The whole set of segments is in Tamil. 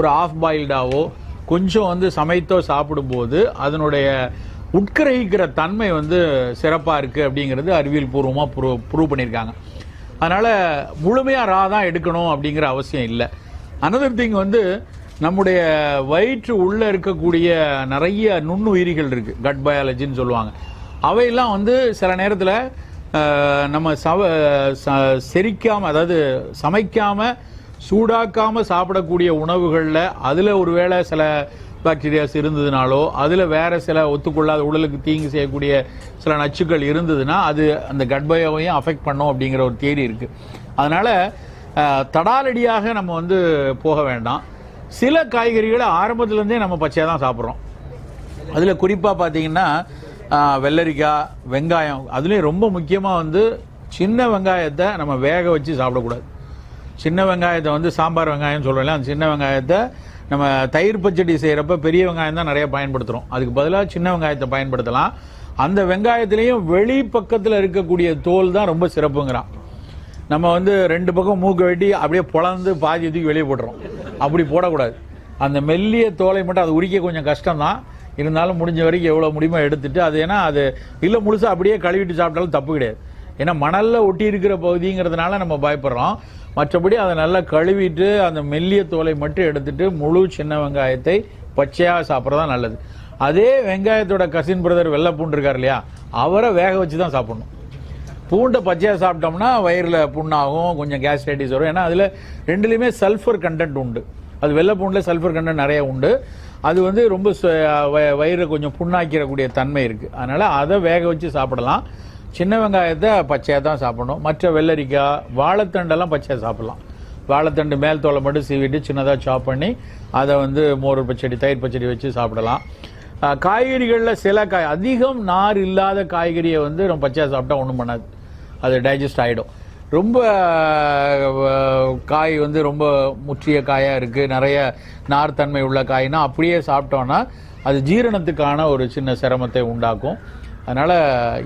ஒரு ஆஃப் பாயில்டாவோ கொஞ்சம் வந்து சமைத்தோ சாப்பிடும்போது அதனுடைய உட்கிரகிக்கிற தன்மை வந்து சிறப்பாக இருக்குது அப்படிங்கிறது அறிவியல் பூர்வமாக ப்ரூவ் பண்ணியிருக்காங்க. அதனால் முழுமையாக ரா தான் எடுக்கணும் அப்படிங்கிற அவசியம் இல்லை. அனதர் திங் வந்து நம்முடைய வயிற்று உள்ளே இருக்கக்கூடிய நிறைய நுண்ணுயிரிகள் இருக்குது, கட் பயாலஜின்னு சொல்லுவாங்க. அவையெல்லாம் வந்து சில நேரத்தில் நம்ம செரிக்காமல், அதாவது சமைக்காமல் சூடாக்காமல் சாப்பிடக்கூடிய உணவுகளில் அதில் ஒருவேளை சில பாக்டீரியாஸ் இருந்ததுனாலோ அதில் வேறு சில ஒத்துக்கொள்ளாத உடலுக்கு தீங்கு செய்யக்கூடிய சில நச்சுக்கள் இருந்ததுன்னா அது அந்த கட்பயாவையும் அஃபெக்ட் பண்ணும் அப்படிங்கிற ஒரு தியரி இருக்குது. அதனால் தடாலடியாக நம்ம வந்து போக வேண்டாம். சில காய்கறிகளை ஆரம்பத்துலேருந்தே நம்ம பச்சையாக தான் சாப்பிட்றோம். அதில் குறிப்பாக பார்த்திங்கன்னா வெள்ளரிக்காய், வெங்காயம், அதுலேயும் ரொம்ப முக்கியமாக வந்து சின்ன வெங்காயத்தை நம்ம வேக வச்சு சாப்பிடக்கூடாது. சின்ன வெங்காயத்தை வந்து சாம்பார் வெங்காயம்னு சொல்கிறோம்ல, அந்த சின்ன வெங்காயத்தை நம்ம தயிர் பச்சடி செய்கிறப்ப பெரிய வெங்காயம் தான் நிறையா பயன்படுத்துகிறோம். அதுக்கு பதிலாக சின்ன வெங்காயத்தை பயன்படுத்தலாம். அந்த வெங்காயத்துலேயும் வெளி பக்கத்தில் இருக்கக்கூடிய தோல் தான் ரொம்ப சிறப்புங்கிறான். நம்ம வந்து ரெண்டு பக்கம் மூக்க வெட்டி அப்படியே பொளந்து பாதி தூக்கி வெளியே போட்டுறோம். அப்படி போடக்கூடாது. அந்த மெல்லிய தோலை மட்டும் அது உரிக்க கொஞ்சம் கஷ்டம்தான், இருந்தாலும் முடிஞ்ச வரைக்கும் எவ்வளோ முடியுமோ எடுத்துட்டு அது, ஏன்னா அது இல்லை முழுசாக அப்படியே கழுவிட்டு சாப்பிட்டாலும் தப்பு கிடையாது. ஏன்னா மணலில் ஒட்டி இருக்கிற பகுதிங்கிறதுனால நம்ம பயப்படுறோம். மற்றபடி அதை நல்லா கழுவிட்டு அந்த மெல்லிய தோலை மட்டும் எடுத்துட்டு முழு சின்ன வெங்காயத்தை பச்சையாக சாப்பிட்றதா நல்லது. அதே வெங்காயத்தோட கசின் பிரதர் வெள்ளை பூண்டு இருக்கார் இல்லையா, அவரை வேக வச்சு தான் சாப்பிடணும். பூண்டை பச்சையாக சாப்பிட்டோம்னா வயிறில் புண்ணாகும், கொஞ்சம் கேஸ்ட்ரைட்டிஸ் வரும். ஏன்னா அதில் ரெண்டுலேயுமே சல்ஃபர் கண்டென்ட் உண்டு. அது வெள்ளை பூண்டில் சல்ஃபர் கண்டென்ட் நிறைய உண்டு. அது வந்து ரொம்ப வயிறை கொஞ்சம் புண்ணாக்கிறக்கூடிய தன்மை இருக்குது. அதனால் அதை வேக வச்சு சாப்பிடலாம். சின்ன வெங்காயத்தை பச்சையாக தான் சாப்பிடணும். மற்ற வெள்ளரிக்காய், வாழைத்தண்டெல்லாம் பச்சையாக சாப்பிடலாம். வாழைத்தண்டு மேல் தோலை மட்டும் சீவிட்டு சின்னதாக சாப் பண்ணி அதை வந்து மோர் பச்சடி, தயிர் பச்சடி வச்சு சாப்பிடலாம். காய்கறிகளில் சில அதிகம் நார் இல்லாத காய்கறியை வந்து நம்ம பச்சையாக சாப்பிட்டா ஒன்றும் பண்ணாது, அது டைஜஸ்ட் ஆகிடும். ரொம்ப காய் வந்து ரொம்ப முற்றிய காயாக இருக்குது, நிறைய நார்த்தன்மை உள்ள காய்னா அப்படியே சாப்பிட்டோன்னா அது ஜீரணத்துக்கான ஒரு சின்ன சிரமத்தை உண்டாக்கும். அதனால்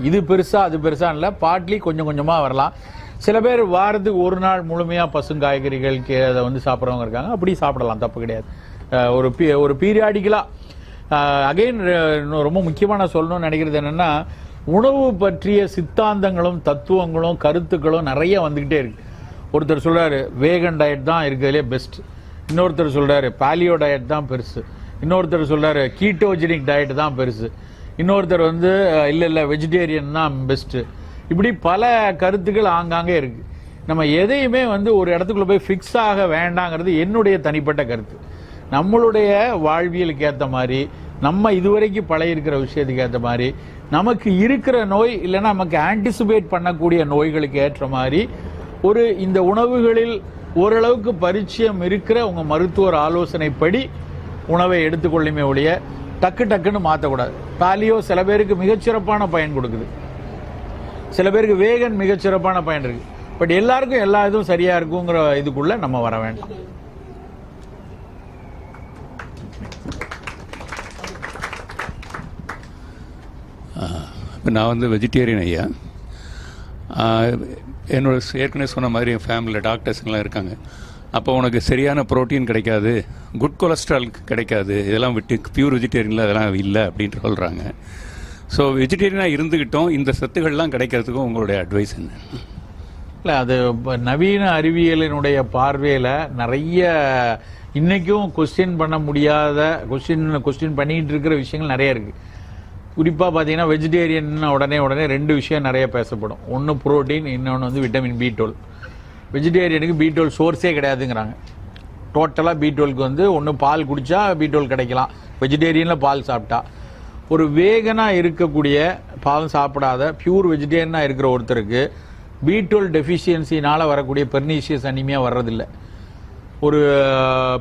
இது பெருசாக அது பெருசாக இல்லை, பாட்லி கொஞ்சம் கொஞ்சமாக வரலாம். சில பேர் வாரத்துக்கு ஒரு நாள் முழுமையாக பசுங்காய்கறிகள் அதை வந்து சாப்பிட்றவங்க இருக்காங்க. அப்படி சாப்பிடலாம், தப்பு கிடையாது. ஒரு பீரியாடிக்கலாக அகைன் ரொம்ப முக்கியமாக நான் சொல்லணும்னு நினைக்கிறது என்னென்னா, உணவு பற்றிய சித்தாந்தங்களும் தத்துவங்களும் கருத்துக்களும் நிறைய வந்துக்கிட்டே இருக்குது. ஒருத்தர் சொல்கிறாரு வேகன் டயட் தான் இருக்கிறதுலே பெஸ்ட், இன்னொருத்தர் சொல்கிறாரு பாலியோ டயட் தான் பெருசு, இன்னொருத்தர் சொல்கிறாரு கீட்டோஜெனிக் டயட் தான் பெருசு, இன்னொருத்தர் வந்து இல்லை வெஜிடேரியன் தான் பெஸ்ட்டு. இப்படி பல கருத்துக்கள் ஆங்காங்கே இருக்குது. நம்ம எதையுமே வந்து ஒரு இடத்துக்குள்ளே போய் ஃபிக்ஸ் ஆக வேண்டாங்கிறது என்னுடைய தனிப்பட்ட கருத்து. நம்மளுடைய வாழ்வியலுக்கு ஏற்ற மாதிரி, நம்ம இதுவரைக்கும் பழையிருக்கிற விஷயத்துக்கு ஏற்ற மாதிரி, நமக்கு இருக்கிற நோய் இல்லைன்னா நமக்கு ஆன்டிசிபேட் பண்ணக்கூடிய நோய்களுக்கு ஏற்ற மாதிரி ஒரு இந்த உணவுகளில் ஓரளவுக்கு பரிச்சயம் இருக்கிற உங்கள் மருத்துவர் ஆலோசனைப்படி உணவை எடுத்துக்கொள்ளுமே ஒழிய டக்கு டக்குன்னு மாற்றக்கூடாது. பாலியோ சில பேருக்கு மிகச்சிறப்பான பயன் கொடுக்குது, சில பேருக்கு வேகன் மிகச்சிறப்பான பயன் இருக்குது. பட் எல்லாருக்கும் எல்லா இதுவும் சரியாக இருக்குங்கிற இதுக்குள்ளே நம்ம வர வேண்டாம். இப்போ நான் வந்து வெஜிடேரியன் ஐயா. என்னோட ஏற்கனவே சொன்ன மாதிரி என் ஃபேமிலியில் டாக்டர்ஸ்லாம் இருக்காங்க. அப்போ உனக்கு சரியான ப்ரோட்டீன் கிடைக்காது, குட் கொலஸ்ட்ரால் கிடைக்காது, இதெல்லாம் விட்டு பியூர் வெஜிடேரியனில் அதெல்லாம் இல்லை அப்படின்ட்டு சொல்கிறாங்க. ஸோ வெஜிடேரியனாக இருந்துக்கிட்டோம் இந்த சத்துக்கள்லாம் கிடைக்கிறதுக்கும் உங்களுடைய அட்வைஸ் என்ன? இல்லை, அது நவீன அறிவியலினுடைய பார்வையில் நிறைய இன்றைக்கும் கொஸ்டின் பண்ண முடியாத கொஸ்டின் பண்ணிகிட்டு இருக்கிற விஷயங்கள் நிறைய இருக்குது. குறிப்பாக பார்த்தீங்கன்னா வெஜிடேரியன் உடனே ரெண்டு விஷயம் நிறைய பேசப்படும். ஒன்று புரோட்டீன், இன்னொன்று வந்து விட்டமின் B12. வெஜிடேரியனுக்கு B12 சோர்ஸே கிடையாதுங்கிறாங்க. டோட்டலாக B12க்கு வந்து ஒன்று பால் குடித்தா B12 கிடைக்கலாம், வெஜிடேரியனில் பால் சாப்பிட்டா. ஒரு வேகனாக இருக்கக்கூடிய பால் சாப்பிடாத பியூர் வெஜிடேரியனாக இருக்கிற ஒருத்தருக்கு B12 டெஃபிஷியன்சினால் வரக்கூடிய பெர்னிஷியஸ் அனிமியாக வர்றதில்லை. ஒரு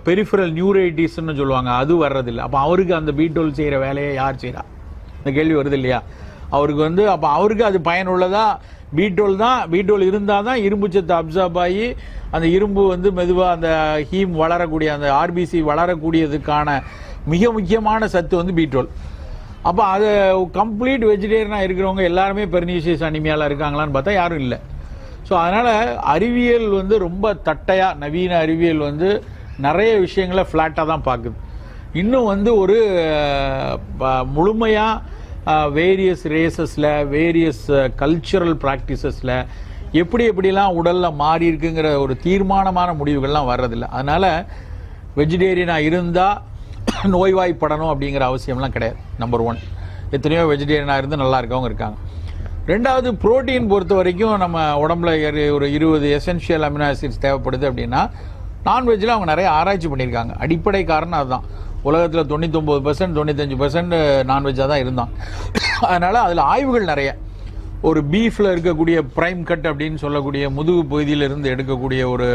பெரிஃபரல் நியூரைட்டிஸ்னு சொல்லுவாங்க, அது வர்றதில்லை. அப்போ அவருக்கு அந்த பீட்டோல் செய்கிற வேலையை யார் செய்கிறா? இந்த கேள்வி வருது இல்லையா அவருக்கு வந்து. அப்போ அவருக்கு அது பயனுள்ளதா? பீட்டோல் தான். பீட்டோல் இருந்தால் தான் இரும்புச்சத்தை அப்சார்ப் ஆகி அந்த இரும்பு வந்து மெதுவாக அந்த ஹீம் வளரக்கூடிய அந்த ஆர்பிசி வளரக்கூடியதுக்கான மிக முக்கியமான சத்து வந்து பீட்டோல். அப்போ அது கம்ப்ளீட் வெஜிடேரியனாக இருக்கிறவங்க எல்லாருமே பெர்னிஷியஸ் அனிமியாவில் இருக்காங்களான்னு பார்த்தா யாரும் இல்லை. ஸோ அதனால் அறிவியல் வந்து ரொம்ப தட்டையாக, நவீன அறிவியல் வந்து நிறைய விஷயங்களை ஃப்ளாட்டாக தான் பார்க்குது. இன்னும் வந்து ஒரு முழுமையாக வேரியஸ் ரேசஸில், வேரியஸ் கல்ச்சுரல் ப்ராக்டிசஸில் எப்படி எப்படிலாம் உடலில் மாறி இருக்குங்கிற ஒரு தீர்மானமான முடிவுகள்லாம் வர்றதில்லை. அதனால் வெஜிடேரியனாக இருந்தால் நோய்வாய்ப்படணும் அப்படிங்கிற அவசியம்லாம் கிடையாது. நம்பர் ஒன், எத்தனையோ வெஜிடேரியனாக இருந்து நல்லா இருக்கவங்க இருக்காங்க. ரெண்டாவது, புரோட்டீன் பொறுத்த வரைக்கும் நம்ம உடம்புல ஒரு 20 எசென்ஷியல் அமினோ ஆசிட்ஸ் தேவைப்படுது அப்படின்னா நான்வெஜ்ஜில் அவங்க நிறைய ஆராய்ச்சி பண்ணியிருக்காங்க. அடிப்படை காரணம் அதுதான். உலகத்தில் 99% 95% நான்வெஜ்ஜாக தான் இருந்தான். அதனால் அதில் ஆய்வுகள் நிறைய. ஒரு பீஃபில் இருக்கக்கூடிய ப்ரைம் கட் அப்படின்னு சொல்லக்கூடிய முதுகு பகுதியிலிருந்து எடுக்கக்கூடிய ஒரு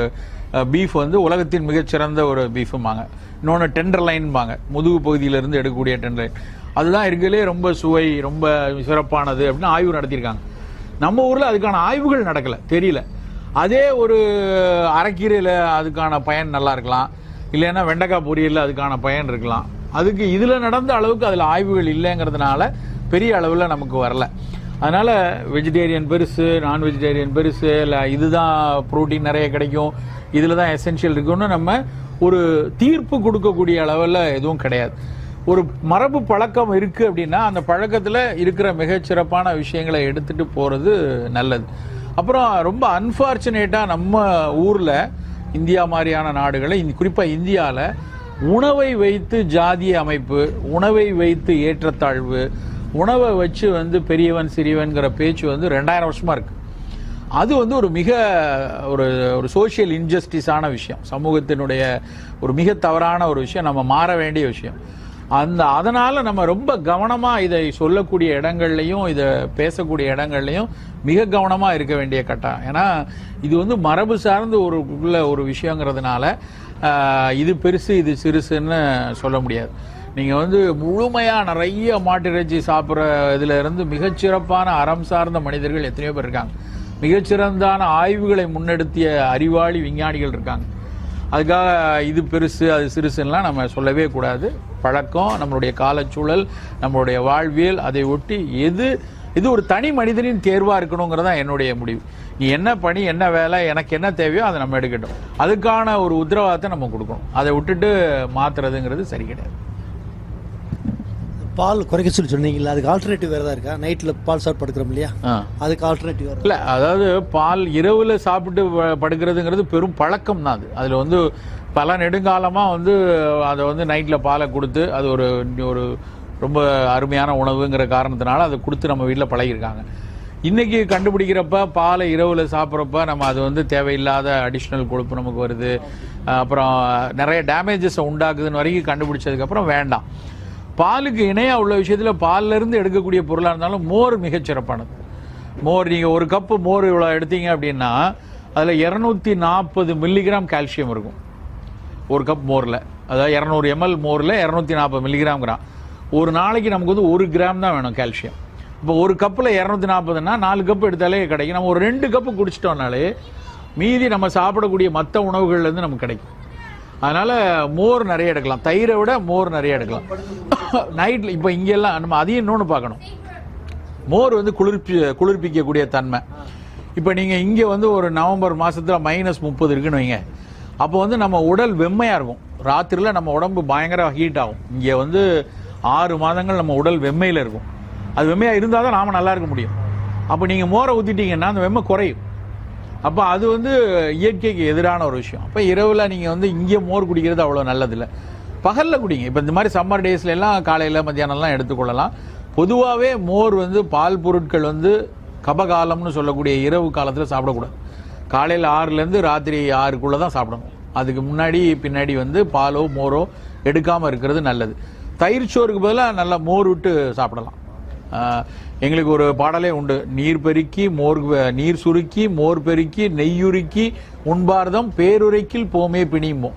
பீஃப் வந்து உலகத்தின் மிகச்சிறந்த ஒரு பீஃபும்பாங்க. இன்னொன்று டெண்டர் லைன்பாங்க, முதுகு பகுதியிலிருந்து எடுக்கக்கூடிய டெண்டர் லைன், அதுதான் இருக்கிறதுலே ரொம்ப சுவை ரொம்ப சிறப்பானது அப்படின்னு ஆய்வு நடத்தியிருக்காங்க. நம்ம ஊரில் அதுக்கான ஆய்வுகள் நடக்கலை, தெரியல. அதே ஒரு அரைக்கீரையில் அதுக்கான பயன் நல்லா இருக்கலாம், இல்லைன்னா வெண்டைக்காய் பொரியலில் அதுக்கான பயன் இருக்கலாம். அதுக்கு இதில் நடந்த அளவுக்கு அதில் ஆய்வுகள் இல்லைங்கிறதுனால பெரிய அளவில் நமக்கு வரல. அதனால் வெஜிடேரியன் பெருசு, நான் வெஜிடேரியன் பெருசு, இல்லை இதுதான் ப்ரோட்டீன் நிறைய கிடைக்கும், இதில் தான் எசென்ஷியல் இருக்குன்னு நம்ம ஒரு தீர்ப்பு கொடுக்கக்கூடிய அளவில் எதுவும் கிடையாது. ஒரு மரபு பழக்கம் இருக்குது அப்படின்னா அந்த பழக்கத்தில் இருக்கிற மிகச்சிறப்பான விஷயங்களை எடுத்துகிட்டு போகிறது நல்லது. அப்புறம் ரொம்ப அன்ஃபார்ச்சுனேட்டாக நம்ம ஊரில், இந்தியா மாதிரியான நாடுகளில், குறிப்பாக இந்தியாவில் உணவை வைத்து ஜாதிய அமைப்பு, உணவை வைத்து ஏற்றத்தாழ்வு, உணவை வச்சு வந்து பெரியவன் சிறியவன்கிற பேச்சு வந்து 2000 வருஷமாக இருக்குது. அது வந்து ஒரு மிக ஒரு ஒரு சோஷியல் இன்ஜஸ்டிஸான விஷயம், சமூகத்தினுடைய ஒரு மிக தவறான ஒரு விஷயம், நம்ம மாற வேண்டிய விஷயம். அதனால் நம்ம ரொம்ப கவனமாக இதை சொல்லக்கூடிய இடங்கள்லையும் இதை பேசக்கூடிய இடங்கள்லையும் மிக கவனமாக இருக்க வேண்டிய கட்டாயம். ஏன்னா இது வந்து மரபு சார்ந்து ஒரு விஷயங்கிறதுனால இது பெருசு இது சிறுசுன்னு சொல்ல முடியாது. நீங்கள் வந்து முழுமையாக நிறைய மாட்டிறைச்சி சாப்பிட்ற இதிலிருந்து மிகச்சிறப்பான அறம் சார்ந்த மனிதர்கள் எத்தனையோ பேர் இருக்காங்க. மிகச்சிறந்தான ஆய்வுகளை முன்னெடுத்திய அறிவாளி விஞ்ஞானிகள் இருக்காங்க. அதுக்காக இது பெருசு அது சிறுசுன்னெலாம் நம்ம சொல்லவே கூடாது. பழக்கம், நம்மளுடைய காலச்சூழல், நம்மளுடைய வாழ்வியல், அதை ஒட்டி இது ஒரு தனி மனிதனின் தேர்வாக இருக்கணுங்கிறதான் என்னுடைய முடிவு. நீ என்ன பணி, என்ன வேலை, எனக்கு என்ன தேவையோ அதை நம்ம எடுக்கட்டும். அதுக்கான ஒரு உத்தரவாதத்தை நம்ம கொடுக்கணும். அதை விட்டுட்டு மாற்றுறதுங்கிறது சரி கிடையாது. பால் குறைக்க சொல்லி சொன்னீங்களா, அதுக்கு ஆல்டர்னேட்டிவ் வேறு தான் இருக்கா? நைட்டில் பால் சாப்பிட்டு படுக்கிறோம் இல்லையா, அதுக்கு ஆல்டர்னேட்டிவ் இல்லை? அதாவது பால் இரவில் சாப்பிட்டு படுக்கிறதுங்கிறது பெரும் பழக்கம் தான். அது அதில் வந்து பல நெடுங்காலமாக வந்து அதை வந்து நைட்டில் பாலை கொடுத்து, அது ஒரு ஒரு ரொம்ப அருமையான உணவுங்கிற காரணத்தினால அதை கொடுத்து நம்ம வீட்டில் பழகிருக்காங்க. இன்றைக்கி கண்டுபிடிக்கிறப்ப பாலை இரவில் சாப்பிட்றப்ப நம்ம அது வந்து தேவையில்லாத அடிஷ்னல் கொழுப்பு நமக்கு வருது, அப்புறம் நிறைய டேமேஜஸை உண்டாக்குதுன்னு வரைக்கும் கண்டுபிடிச்சதுக்கப்புறம் வேண்டாம். பாலுக்கு இணையாக உள்ள விஷயத்தில் பாலிலிருந்து எடுக்கக்கூடிய பொருளாக இருந்தாலும் மோர் மிகச்சிறப்பானது. மோர், நீங்கள் ஒரு கப்பு மோர் இவ்வளோ எடுத்தீங்க அப்படின்னா அதில் 240 மில்லிகிராம் கால்சியம் இருக்கும் ஒரு கப் மோரில். அதாவது 200 ml மோரில் 240 மில்லிகிராம்ங்கிறான். ஒரு நாளைக்கு நமக்கு வந்து 1 கிராம் தான் வேணும் கால்சியம். இப்போ ஒரு கப்பில் 240ன்னா 4 கப்பு எடுத்தாலே கிடைக்கும். நம்ம ஒரு 2 கப்பு குடிச்சிட்டோம்னாலே மீதி நம்ம சாப்பிடக்கூடிய மற்ற உணவுகள்லேருந்து நமக்கு கிடைக்கும். அதனால் மோர் நிறைய எடுக்கலாம், தயிரை விட மோர் நிறைய எடுக்கலாம் நைட்டில். இப்போ இங்கெல்லாம் நம்ம அதையும் இன்னொன்று பார்க்கணும். மோர் வந்து குளிர்ப்பிக்கக்கூடிய தன்மை. இப்போ நீங்கள் இங்கே வந்து ஒரு நவம்பர் மாதத்தில் -30 இருக்குன்னு வைங்க, அப்போ வந்து நம்ம உடல் வெம்மையாக இருக்கும். ராத்திரியில் நம்ம உடம்பு பயங்கர ஹீட் ஆகும். இங்கே வந்து 6 மாதங்கள் நம்ம உடல் வெம்மையில் இருக்கும். அது வெம்மையாக இருந்தால் தான் நாம் நல்லா இருக்க முடியும். அப்போ நீங்கள் மோரை ஊற்றிட்டீங்கன்னா அந்த வெம்மை குறையும். அப்போ அது வந்து இயற்கைக்கு எதிரான ஒரு விஷயம். அப்போ இரவில் நீங்கள் வந்து இங்கே மோர் குடிக்கிறது அவ்வளோ நல்லதில்லை. பகலில் குடிங்க. இப்போ இந்த மாதிரி சம்மர் டேஸ்லாம் காலையில் மத்தியானம்லாம் எடுத்துக்கொள்ளலாம். பொதுவாகவே மோர் வந்து பால் பொருட்கள் வந்து கபகாலம்னு சொல்லக்கூடிய இரவு காலத்தில் சாப்பிடக்கூடாது. காலையில் 6லேருந்து ராத்திரி 6க்குள்ளே தான் சாப்பிடணும். அதுக்கு முன்னாடி பின்னாடி வந்து பாலோ மோரோ எடுக்காமல் இருக்கிறது நல்லது. தயிர் சோறுக்கு பதிலாக நல்லா மோர் விட்டு சாப்பிடலாம். எங்களுக்கு ஒரு பாடலே உண்டு, நீர் பெருக்கி மோர் நீர் சுருக்கி மோர் பெருக்கி நெய்யுருக்கி முன்பார்தம் பேருரைக்கில் போமே பிணியுமோ.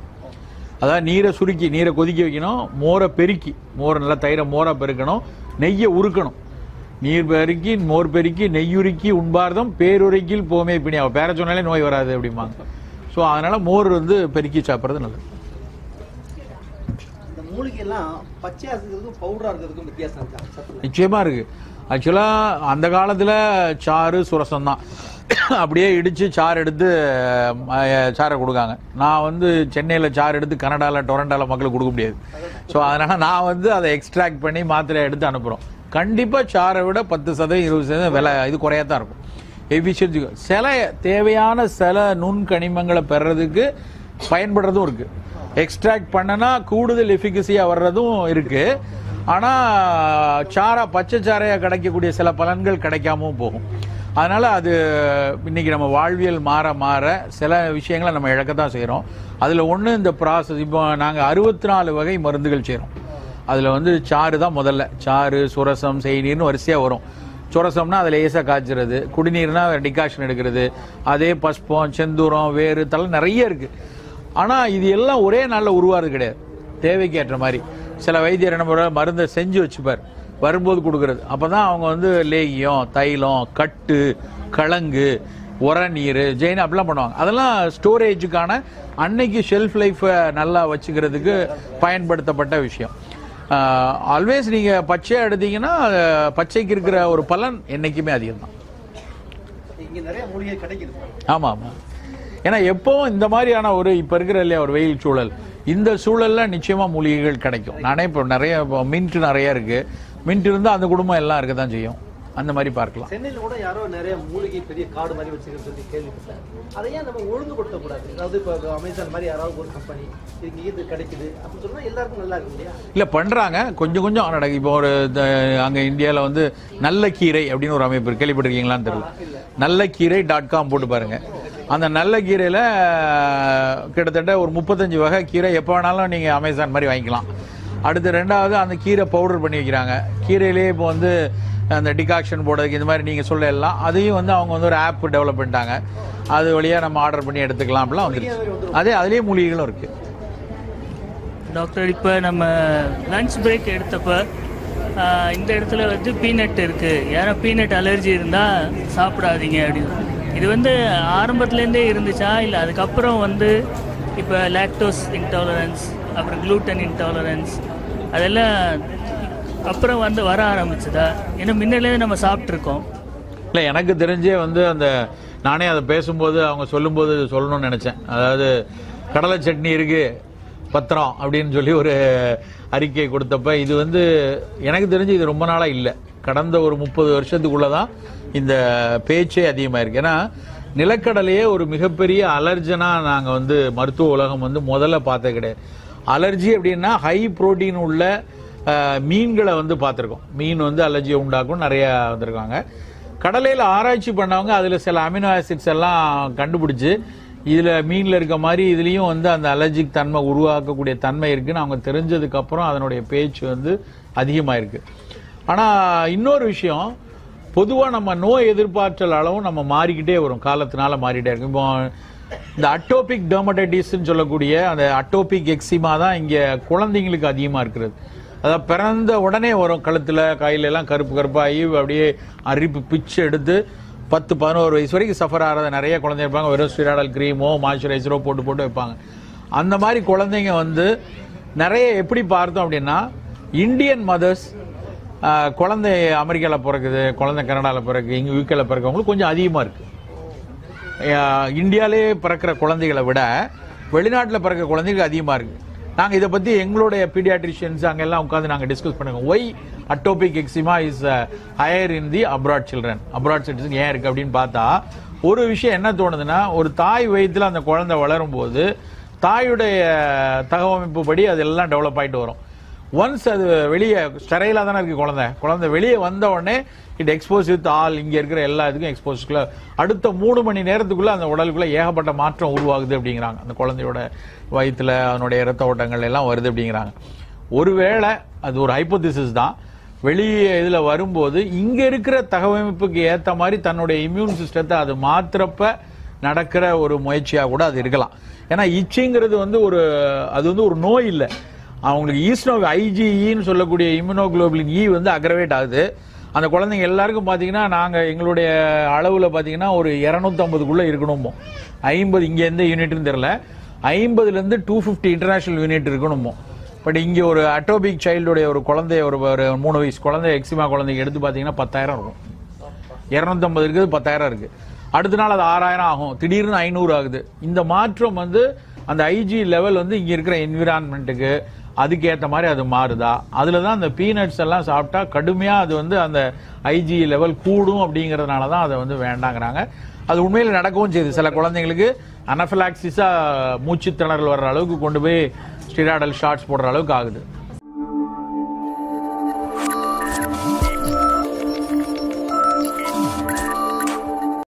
அதாவது நீரை சுருக்கி நீரை கொதிக்க வைக்கணும், மோரை பெருக்கி மோரை நல்லா தயிரை மோராக பெருக்கணும், நெய்யை உருக்கணும். நீர் பெருக்கி மோர் பெருக்கி நெய்யுருக்கி உண்பார்தம் பேருரைக்கில் போமே பிணி, அவள் பேர சொன்னாலே நோய் வராது அப்படிம்பாங்க. ஸோ அதனால் மோர் வந்து பெருக்கி சாப்பிட்றது நல்லது. நிச்சயமாக இருக்குது. ஆக்சுவலாக அந்த காலத்தில் சாறு சுரசம்தான், அப்படியே இடித்து சாறு எடுத்து சாரை கொடுக்காங்க. நான் வந்து சென்னையில் சாறு எடுத்து கனடாவில் டொரண்டாவில் மக்களுக்கு கொடுக்க முடியாது. ஸோ அதனால் நான் வந்து அதை எக்ஸ்ட்ராக்ட் பண்ணி மாத்திரையை எடுத்து அனுப்புகிறோம். கண்டிப்பாக சாரை விட 10% 20% விலை இது குறையாக தான் இருக்கும். எஃபிஷியன்சி சில தேவையான சில நுண்கனிமங்களை பெறதுக்கு பயன்படுறதும் இருக்குது, எக்ஸ்ட்ராக்ட் பண்ணனா கூடுதல் எஃபிகசியாக வர்றதும் இருக்குது. ஆனால் சாரா பச்சை சாரையாக கிடைக்கக்கூடிய சில பலன்கள் கிடைக்காமவும் போகும். அதனால் அது இன்றைக்கி நம்ம வாழ்வியல் மாற மாற சில விஷயங்களை நம்ம இழக்க தான் செய்கிறோம். அதில் ஒன்று இந்த ப்ராசஸ். இப்போ நாங்கள் 64 வகை மருந்துகள் செய்கிறோம். அதில் வந்து சாறு தான் முதல்ல. சாறு சுரசம் செய்நீர்னு வரிசையாக வரும். சுரசம்னா அதில் லேசாக காய்ச்சுறது, குடிநீர்னா டிகாஷன் எடுக்கிறது, அதே பஸ்பம் செந்தூரம் வேறு தலை நிறைய இருக்குது. ஆனால் இது எல்லாம் ஒரே நாளில் உருவாகிறது கிடையாது, தேவைக்கு ஏற்ற மாதிரி. சில வைத்தியர் என்ன பண்ணுற, மருந்தை செஞ்சு வச்சுப்பார், வரும்போது கொடுக்குறது. அப்போ தான் அவங்க வந்து லேகியம், தைலம், கட்டு, கிழங்கு, உர நீர், ஜெயின் அப்படிலாம் பண்ணுவாங்க. அதெல்லாம் ஸ்டோரேஜுக்கான அன்னைக்கு ஷெல்ஃப் லைஃப்பை நல்லா வச்சுக்கிறதுக்கு பயன்படுத்தப்பட்ட விஷயம். ஆல்வேஸ் நீங்கள் பச்சையாக எடுத்தீங்கன்னா பச்சைக்கு இருக்கிற ஒரு பலன் என்றைக்குமே அதிகம் தான். ஆமாம் ஆமாம், ஏன்னா எப்போவும் இந்த மாதிரியான ஒரு இப்போ இருக்கிற இல்லையா ஒரு வெயில் சூழல், இந்த சூழலில் நிச்சயமாக மூலிகைகள் கிடைக்கும். நானே இப்போ நிறைய மின்ட் நிறையா இருக்குது, மின்ட் இருந்தால் அந்த குடும்பம் எல்லாம் இருக்க தான் செய்யும். அந்த மாதிரி பார்க்கலாம். சென்னையில் கூட யாரோ நிறைய மூலிகை பெரிய காடு மாதிரி வச்சுக்கிறது சொல்லி கேள்விப்பட்டேன். அதையே நம்ம ஒழுங்குபடுத்தக்கூடாது. அதாவது இப்போ அமேசான் மாதிரி யாராவது ஒரு கம்பெனி இது கிடைக்குது அப்படின்னு சொன்னால் எல்லாருக்கும் நல்லா இருக்கு இல்லையா? இல்லை பண்ணுறாங்க, கொஞ்சம் கொஞ்சம் நடக்குது. இப்போ ஒரு அங்கே இந்தியாவில் வந்து நல்ல கீரை அப்படின்னு ஒரு அமைப்பு கேள்விப்பட்டிருக்கீங்களான்னு தெரியல. நல்லக்கீரை.com போட்டு பாருங்கள். அந்த நல்ல கீரையில் கிட்டத்தட்ட ஒரு 35 வகை கீரை எப்போ வேணாலும் நீங்கள் அமேசான் மாதிரி வாங்கிக்கலாம். அடுத்து ரெண்டாவது அந்த கீரை பவுடர் பண்ணி வைக்கிறாங்க. கீரையிலே இப்போ வந்து அந்த டிகாக்ஷன் போடுறதுக்கு இந்த மாதிரி நீங்கள் சொல்லலாம். அதையும் வந்து அவங்க வந்து ஒரு ஆப் டெவலப் பண்ணிட்டாங்க, அது வழியாக நம்ம ஆர்டர் பண்ணி எடுத்துக்கலாம் அப்படிலாம் வந்துருக்கு. அதே அதுலேயே மூலிகைகளும் இருக்குது. டாக்டர், இப்போ நம்ம லன்ச் பிரேக் எடுத்தப்போ இந்த இடத்துல வந்து பீனட் இருக்குது, யாரும் பீனட் அலர்ஜி இருந்தால் சாப்பிடாதீங்க அப்படின்னு. இது வந்து ஆரம்பத்துலேருந்தே இருந்துச்சா இல்லை அதுக்கப்புறம் வந்து இப்போ லாக்டோஸ் இன்டாலரன்ஸ் அப்புறம் க்ளூட்டன் இன்டாலரன்ஸ் அதெல்லாம் அப்புறம் வந்து வர ஆரம்பிச்சுதா? ஏன்னா முன்னிலேயே நம்ம சாப்பிட்ருக்கோம். இல்லை, எனக்கு தெரிஞ்சே வந்து அந்த நானே அதை பேசும்போது அவங்க சொல்லும்போது சொல்லணும்னு நினச்சேன். அதாவது கடலை சட்னி இருக்குது பத்திரம் அப்படின்னு சொல்லி ஒரு அறிக்கை கொடுத்தப்ப இது வந்து எனக்கு தெரிஞ்சு இது ரொம்ப நாளாக இல்லை, கடந்த ஒரு 30 வருஷத்துக்குள்ளே தான் இந்த பேச்சே அதிகமாக இருக்குது. ஏன்னா நிலக்கடலையே ஒரு மிகப்பெரிய அலர்ஜனாக நாங்கள் வந்து மருத்துவ உலகம் வந்து முதல்ல பார்த்தது கிடையாது. அலர்ஜி அப்படின்னா ஹை புரோட்டீன் உள்ள மீன்களை வந்து பார்த்துருக்கோம், மீன் வந்து அலர்ஜியை உண்டாக்கும் நிறையா வந்திருக்காங்க. கடலையில் ஆராய்ச்சி பண்ணவங்க அதில் சில அமினோ ஆசிட்ஸ் எல்லாம் கண்டுபிடிச்சி இதில் மீனில் இருக்க மாதிரி இதுலேயும் வந்து அந்த அலர்ஜிக் தன்மை உருவாக்கக்கூடிய தன்மை இருக்குதுன்னு அவங்க தெரிஞ்சதுக்கப்புறம் அதனுடைய பேச்சு வந்து அதிகமாக இருக்குது. ஆனால் இன்னொரு விஷயம், பொதுவாக நம்ம நோய் எதிர்ப்பாற்றல் அளவும் நம்ம மாறிக்கிட்டே வரும், காலத்தினால மாறிட்டே இருக்கும். இப்போ இந்த அட்டோபிக் டெர்மடைட்டிஸ்ன்னு சொல்லக்கூடிய அந்த அட்டோபிக் எக்ஸிமா தான் இங்கே குழந்தைங்களுக்கு அதிகமாக இருக்கிறது. அதாவது பிறந்த உடனே வரும், கழுத்தில் கையிலெல்லாம் கருப்பு கருப்பாகி அப்படியே அரிப்பு பிச்சு எடுத்து 10-11 வயசு வரைக்கும் சஃபர் ஆகிறத நிறைய குழந்தைங்க இருப்பாங்க. வெறும் ஸ்டீராய்டல் க்ரீமோ மாய்ஸ்சரைசரோ போட்டு போட்டு வைப்பாங்க. அந்த மாதிரி குழந்தைங்க வந்து நிறைய எப்படி பார்த்தோம் அப்படின்னா இந்தியன் மதர்ஸ் குழந்தை அமெரிக்காவில் பிறக்குது, குழந்தை கனடாவில் பிறக்குது, இங்கே யூகேயில் பிறக்கிறவங்களுக்கு கொஞ்சம் அதிகமாக இருக்குது. இந்தியாவிலே பிறக்கிற குழந்தைகளை விட வெளிநாட்டில் பிறக்கிற குழந்தைகளுக்கு அதிகமாக இருக்குது. நாங்கள் இதை பற்றி எங்களுடைய பீடியாட்ரிஷியன்ஸ் அங்கெல்லாம் உட்காந்து நாங்கள் டிஸ்கஸ் பண்ணுவோம். Why atopic eczema is higher in the abroad children, abroad citizen ஏன் இருக்குது அப்படின்னு பார்த்தா ஒரு விஷயம் என்ன தோணுதுன்னா, ஒரு தாய் வயிற்றில் அந்த குழந்தை வளரும்போது தாயுடைய தகவமைப்பு படி அதெல்லாம் டெவலப் ஆகிட்டு வரும். ஒன்ஸ் அது வெளியே ஸ்டெரைலாக தானே இருக்குது குழந்தை, குழந்தை வெளியே வந்த உடனே இட் எக்ஸ்போஸ் வித் ஆல், இங்கே இருக்கிற எல்லா இதுக்கும் எக்ஸ்போஸ்க்குள்ளே அடுத்த 3 மணி நேரத்துக்குள்ளே அந்த உடலுக்குள்ளே ஏகப்பட்ட மாற்றம் உருவாகுது அப்படிங்கிறாங்க. அந்த குழந்தையோட வயிற்றில் அதனுடைய இரத்த ஓட்டங்கள் எல்லாம் வருது அப்படிங்கிறாங்க. ஒருவேளை அது ஒரு ஹைப்போதிசிஸ் தான், வெளியே இதில் வரும்போது இங்கே இருக்கிற தகவமைப்புக்கு ஏற்ற மாதிரி தன்னுடைய இம்யூன் சிஸ்டத்தை அது மாத்திரப்ப நடக்கிற ஒரு முயற்சியாக கூட அது இருக்கலாம். ஏன்னா இச்சிங்கிறது வந்து ஒரு அது வந்து ஒரு நோய் இல்லை. அவங்களுக்கு ஈஸ்னோ ஐஜிஇன்னு சொல்லக்கூடிய இம்யூனோகுளோபுலின் இ வந்து அக்ரவேட் ஆகுது. அந்த குழந்தைங்க எல்லாருக்கும் பார்த்தீங்கன்னா நாங்கள் எங்களுடைய அளவில் பார்த்தீங்கன்னா ஒரு 250க்குள்ளே இருக்கணுமோ, 50 இங்கே எந்த யூனிட்னு தெரில, 50லேருந்து 250 இன்டர்நேஷ்னல் யூனிட் இருக்கணுமோ. பட் இங்கே ஒரு அட்டோபிக் சைல்டுடைய ஒரு குழந்தைய ஒரு 3 வயசு குழந்தை எக்ஸிமா குழந்தைக்கு எடுத்து பார்த்தீங்கன்னா 10,000 இருக்கும். 250 இருக்குது, 10,000 இருக்குது. அடுத்த நாள் அது 6,000 ஆகும், திடீர்னு 500 ஆகுது. இந்த மாற்றம் வந்து அந்த ஐஜி லெவல் வந்து இங்கே இருக்கிற என்விரான்மெண்ட்டுக்கு அதுக்கேற்ற மாதிரி அது மாறுதா, அதில் தான் அந்த பீனட்ஸ் எல்லாம் சாப்பிட்டா கடுமையாக அது வந்து அந்த ஐஜி லெவல் கூடும். அப்படிங்கிறதுனால தான் அதை வந்து வேண்டாங்கிறாங்க. அது உண்மையில் நடக்கவும் செய்யுது. சில குழந்தைங்களுக்கு அனஃபிலாக்சிஸாக மூச்சு திணறல் வர்ற அளவுக்கு கொண்டு போய் ஸ்டெராய்டல் ஷாட்ஸ் போடுற அளவுக்கு ஆகுது.